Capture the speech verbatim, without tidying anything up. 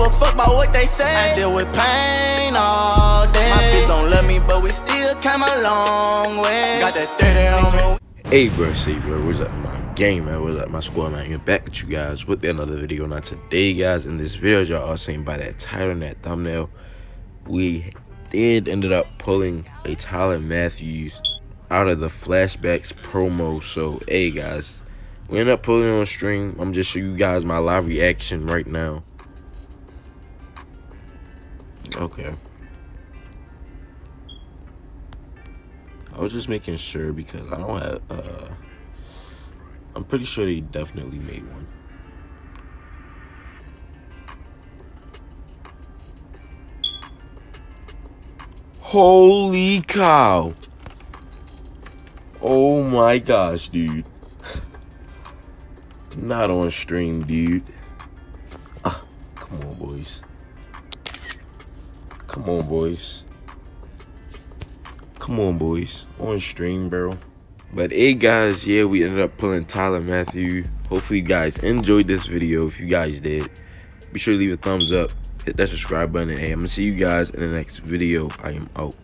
give a fuck about what they say. I deal with pain all day. My bitch don't love me, but we still came a long way. Got that thirty on me. Hey bro, say bro, what's up my gang, man, what's up my squad, man? Here back with you guys with another video. Now today guys, in this video y'all are seen by that title and that thumbnail, we did ended up pulling a Tyrann Mathieu out of the flashbacks promo. So hey guys, we ended up pulling on stream. I'm just showing you guys my live reaction right now. Okay, I was just making sure because I don't have uh I'm pretty sure they definitely made one. Holy cow. Oh my gosh, dude. Not on stream, dude. Ah, come on, boys. Come on, boys. Come on, boys. On stream, bro. But hey guys, yeah, we ended up pulling Tyrann Mathieu. Hopefully you guys enjoyed this video. If you guys did, be sure to leave a thumbs up, hit that subscribe button, and hey, I'm gonna see you guys in the next video. I am out.